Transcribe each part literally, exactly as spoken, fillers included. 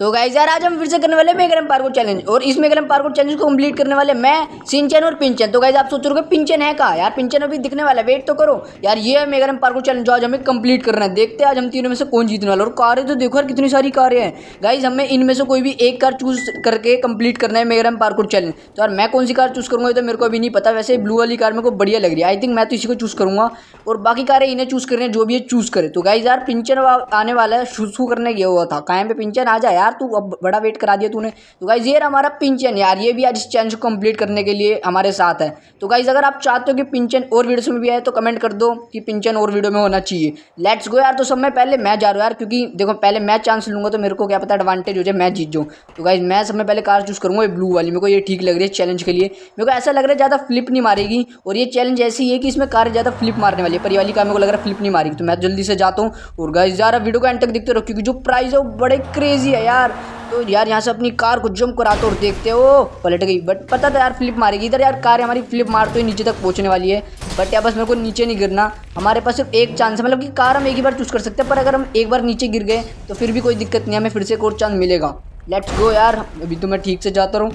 तो गाइस यार आज हम फिर से करने वाले मेगाग्राम पार्कोर चैलेंज, और इस मेगाग्राम पार्कोर चैलेंज को कंप्लीट करने वाले मैं, शिनचैन और पिंचन। तो गाइस आप सोच रहे हो पिंचन है कहाँ यार, पिंचन अभी दिखने वाला, वेट तो करो यार। ये है मेगाग्राम पार्कोर चैलेंज जो आज हमें कंप्लीट करना है। देखते हैं आज हम तीनों में से कौन जीतने वाला। और कारें तो देखो यार कितनी सारी कारें हैं। गाइस हमें इनमें से कोई भी एक कार चूज करके कंप्लीट करना है मेगाग्राम पार्कोर चैलेंज। तो यार मैं कौन सी कार चूज करूँगा तो मेरे को अभी नहीं पता। वैसे ब्लू वाली कार मेरे को बढ़िया लग रही है, आई थिंक मैं तो इसी को चूज करूँगा। और बाकी कारें इन्हें चूज कर रहे हैं, जो भी ये चूज करे। तो गाइस यार पिंचन आने वाला है, शूशू करने गया हुआ था। कहाँ पे पिंचन आ जाए यार, तू अब बड़ा वेट करा दिया तूने। तो गाइस ये हमारा पिंचन यार, ये भी आज इस चैलेंज को कंप्लीट करने के लिए हमारे साथ है। तो गाइस अगर आप चाहते हो कि पिंचन और वीडियो में भी आए तो कमेंट कर दो कि पिंचन और वीडियो में होना चाहिए। लेट्स गो यार। तो सब में पहले मैं जा रहा हूँ यार, क्योंकि देखो पहले मैं चांस लूँगा तो मेरे को क्या पता एडवांटेज हो जाए, मैं जीत जाऊँ। तो गाइस मैं सब में पहले कार चूज करूँगा ब्लू वाली, मेरे को ये ठीक लग रही है चैलेंज के लिए। मेरे को ऐसा लग रहा है ज़्यादा फ्लिप नहीं मारेगी, और ये चैलेंज ऐसी है कि इसमें कार ज़्यादा फ्लिप मारने वाली है, पर ये वाली कार मेरे को लग रहा है फ्लिप नहीं मारेगी। तो मैं जल्दी से जाता हूँ। और गाइस यार वीडियो को एंड तक देखते रहो, क्योंकि जो प्राइस है वो बड़े क्रेजी है यार। तो यार यहाँ से अपनी कार को जंप कराते हो और देखते हो पलट गई, बट पता था यार फ्लिप मारेगी। इधर यार कार हमारी फ्लिप मारते हुए नीचे तक पहुँचने वाली है, बट यार बस मेरे को नीचे नहीं गिरना। हमारे पास सिर्फ एक चांस है, मतलब कि कार हम एक ही बार चूज कर सकते हैं, पर अगर हम एक बार नीचे गिर गए तो फिर भी कोई दिक्कत नहीं है, हमें फिर से एक और चांस मिलेगा। लेट्स गो यार। अभी तो मैं ठीक से जाता रहूँ,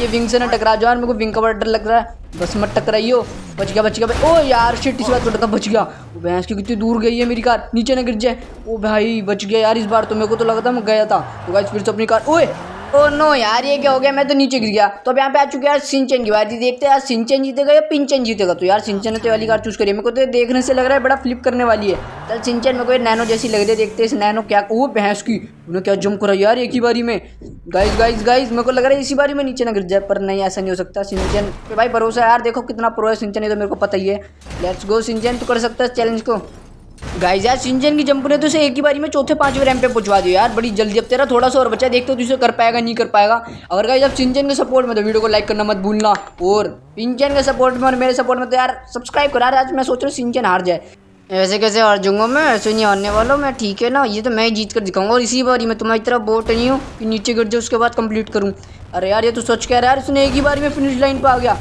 ये विंग से ना टकरा जाओ यार, मेरे को विंग का बड़ा डर लग रहा है। बस मत टकराई हो। बच गया बच गया भाई। ओ यार शिट, इस बार थोड़ा था बच गया। वो भैंस की कितनी दूर गई है मेरी कार, नीचे ना गिर जाए। ओ भाई बच गया यार, इस बार तो मेरे को तो लगा था मैं गया था। तो गाइस फिर से अपनी कार, ओए ओ नो यार ये क्या हो गया, मैं तो नीचे गिर गया। तो अब यहाँ पे आ चुके यार शिनचैन की बारी। देखते हैं यार शिनचैन जीतेगा या पिंचन जीतेगा। तो यार शिनचैन ने तो वाली कार चूज करी है, मेरे को तो देखने से लग रहा है बड़ा फ्लिप करने वाली है। चल शिनचैन मेरे को ये नैनो जैसी लग रही है, देखते हैं इस नैनो क्या। वो भैंस की उन्होंने क्या जंप करा यार एक ही बारी में। गाइस गाइस गाइस मेरे को लग रहा है इसी बारी में नीचे ना गिर जाए, पर नहीं ऐसा नहीं हो सकता। शिनचैन पे भाई भरोसा यार, देखो कितना प्रो है शिनचैन, ये तो मेरे को पता ही है। लेट्स गो शिनचैन, तू कर सकता है चैलेंज को। गाइस यार शिनचैन की जंप ने तो उसे एक ही बारी में चौथे पांचवें रैंप पे पहुंचा दिया यार, बड़ी जल्दी। अब तेरा थोड़ा सा और बचा, देखते हो तो उसे कर पाएगा नहीं कर पाएगा। अगर गाइस आप शिनचैन के सपोर्ट में तो वीडियो को लाइक करना मत भूलना, और पिंचन के सपोर्ट में और मेरे सपोर्ट में तो यार सब्सक्राइब करा। आज मैं सोच रहा हूँ शिनचैन हार जाए, वैसे कैसे हार जाऊँगा मैं, ऐसे नहीं हारने वाला मैं, ठीक है ना। ये तो मैं जीत कर दिखाऊंगा, और इसी बारी मैं तुम्हारी तरफ बोट नहीं हूँ कि नीचे गिर जाए उसके बाद कंप्लीट करूँ। अरे यार ये तो सच कह रहा है यार, उसने एक ही बारी में फिनिश लाइन पर आ गया।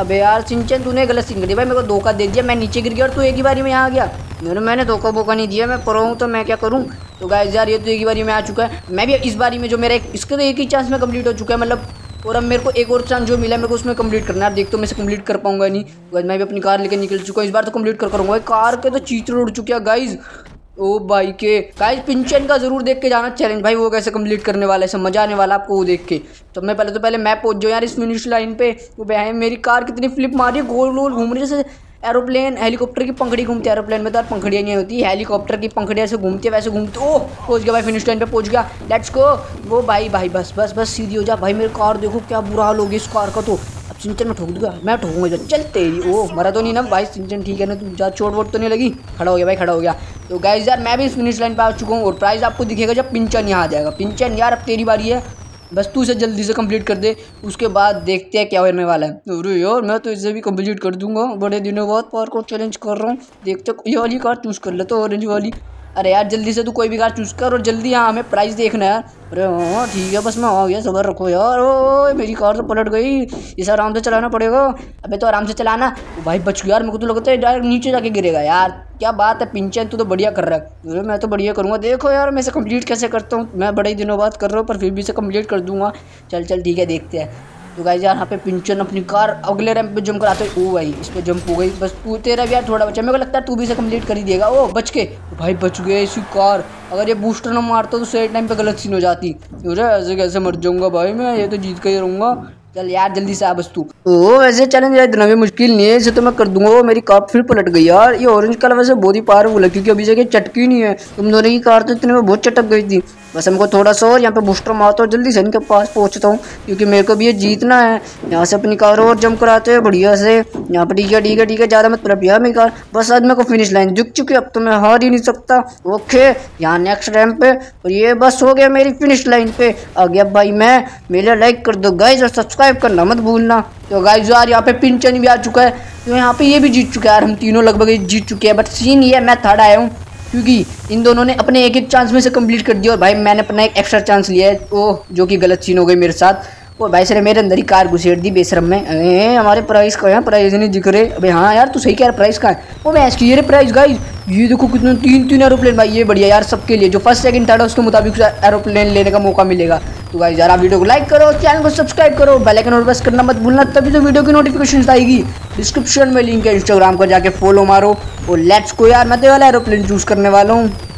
अबे यार शिनचैन तूने गलत सीन कर दिया भाई, मेरे को धोखा दे दिया। मैं नीचे गिर गया और तू एक ही बारी में यहाँ आ गया। मैंने मैंने धोखा बोखा नहीं दिया, मैं प्रो हूँ तो मैं क्या करूँ। तो गाइस यार ये तो एक ही बारी में आ चुका है, मैं भी इस बारी में जो मेरा एक इसका तो एक ही चांस में कंप्लीट हो चुका है मतलब। और अब मेरे को एक और चांस जो मिला मेरे को उसमें कंप्लीट करना है। आप देखते हो मैं इसे कंप्लीट कर पाऊंगा नहीं। तो मैं भी अपनी कार लेकर निकल चुका हूँ, इस बार तो कंप्लीट कर करूँगा। कार के तो चीथड़े उड़ चुके हैं गाइस। ओ भाई के गाइस पिंचन का जरूर देख के जाना चैलेंज भाई, वो कैसे कंप्लीट करने वाला है, सब मजा आने वाला आपको वो देख के। तो मैं पहले तो पहले मैं पहुंच जाऊँ यार इस फिनिश लाइन पे। वो भाई मेरी कार कितनी फ्लिप मारी, गोल गोल घूम रही जैसे एरोप्लेन हेलीकॉप्टर की पंखड़ी घूमती है। एरोप्लेन में तो यार पंखड़ियाँ नहीं होती, हेलीकॉप्टर की पंखड़ियाँ ऐसे घूमती है वैसे घूमती। ओह पहुँच गया भाई फिनिश लाइन पे पहुँच गया। Let's go. वो भाई भाई बस बस बस सीधी हो जा भाई, मेरी कार देखो क्या बुरा हाल होगी इस कार का। तो अब शिनचैन में ठोक दूंगा, मैं ठोकूंगा चल तेरी। ओह मरा तो नहीं ना भाई शिनचैन, ठीक है ना, तुम जा चोट वोट तो नहीं लगी। खड़ा हो गया भाई खड़ा हो गया। तो गाइस यार मैं भी इस फिनिश लाइन पर आ चुका हूँ, और प्राइस आपको दिखेगा जब पिंचन यहाँ आ जाएगा। पिंचन यार अब तेरी बारी है, बस तू इसे जल्दी से कंप्लीट कर दे, उसके बाद देखते हैं क्या होने वाला है। अरे यार मैं तो इसे भी कंप्लीट कर दूंगा, बड़े दिनों बाद पार्कोर चैलेंज कर रहा हूँ। देखते ये वाली कार चूज़ कर लेते तो ऑरेंज वाली। अरे यार जल्दी से तू कोई भी कार चूज़ कर, और जल्दी यहाँ हमें प्राइस देखना है यार। अरे हाँ ठीक है बस मैं आ गया, सब्र रखो यार। ओ मेरी कार तो पलट गई, इसे आराम से चलाना पड़ेगा। अबे तो आराम से चलाना। भाई बच गया यार, मेरे को तो लगता है डायरेक्ट नीचे जाके गिरेगा यार। क्या बात है पिंचन, तू तो बढ़िया कर रहा है। अरे मैं तो बढ़िया करूँगा, देखो यार मैं इसे कंप्लीट कैसे करता हूँ। मैं बड़े दिनों बाद कर रहा हूँ पर फिर भी इसे कंप्लीट कर दूँगा। चल चल ठीक है देखते हैं। तो गाइस यार यहाँ पे पिंचन अपनी कार अगले रैंप पे जंप कराते हैं। ओ भाई इस पे जंप हो गई, बस तू तेरा भी यार थोड़ा बचा, मेरे को लगता है तू भी इसे कंप्लीट कर ही देगा। ओ बच के भाई बच गए इसी कार। अगर ये बूस्टर ना मारता तो सही टाइम पे गलत सीन हो जाती। तो ऐसे कैसे मर जाऊँगा भाई मैं, ये तो जीत के ही रहूँगा। चल यार जल्दी से आ बस तू। ओ वैसे चैलेंज यार इतना भी मुश्किल नहीं है, इसे तो मैं कर दूंगा। वो मेरी कार फिर पलट गई यार। ये ऑरेंज कलर वैसे बहुत ही पावरफुल है, क्योंकि अभी से चटकी नहीं है। तुम दोनों की कार तो इतने में बहुत चटक गई थी। बस हमको थोड़ा सा और यहाँ पे बूस्टर मारता हूँ, जल्दी से इनके पास पहुँचता हूँ, क्योंकि मेरे को भी ये जीतना है। यहाँ से अपनी कार और जंप कराते हैं बढ़िया से यहाँ पर। ठीक है ठीक है ठीक है, ज़्यादा मत पलट यार मेरी कार। बस आज मेरे को फिनिश लाइन दिख चुकी है, अब तो मैं हार ही नहीं सकता। ओके यहाँ नेक्स्ट रैंप पे, और ये बस हो गया मेरी फिनिश लाइन पे आ गया भाई मैं। मेरा लाइक कर दो गाइस और सब्सक्राइब करना मत भूलना। तो गाइस यार यहाँ पे पिंचन भी आ चुका है, तो यहाँ पे ये भी जीत चुका है यार। हम तीनों लगभग जीत चुके हैं, बट सीन ये मैं थर्ड आया हूँ, क्योंकि इन दोनों ने अपने एक एक चांस में से कंप्लीट कर दिया, और भाई मैंने अपना एक एक्स्ट्रा चांस लिया है। ओह जो कि गलत सीन हो गई मेरे साथ। और भाई सर मेरे अंदर ही कार घुसेड़ दी बेशरम में। अरे हमारे प्राइस का यहाँ प्राइस नहीं दिख रहे। अबे हाँ यार तू सही कह रहा, प्राइस का है वो मैच की प्राइस गाइज। ये देखो कितना तीन तीन एरोप्लेन भाई, ये बढ़िया यार सबके लिए जो फर्स्ट सेकंड थर्ड है उसके मुताबिक एरोप्लेन लेने का मौका मिलेगा। तो भाई यार आप वीडियो को लाइक करो, चैनल को सब्सक्राइब करो, बेल आइकन और प्रेस करना मत भूलना, तभी तो वीडियो की नोटिफिकेशन आएगी। डिस्क्रिप्शन में लिंक है इंस्टाग्राम पर, जाके फॉलो मारो और लेट्स को यार मैं तो वाला एरोप्लेन चूज करने वाला हूँ।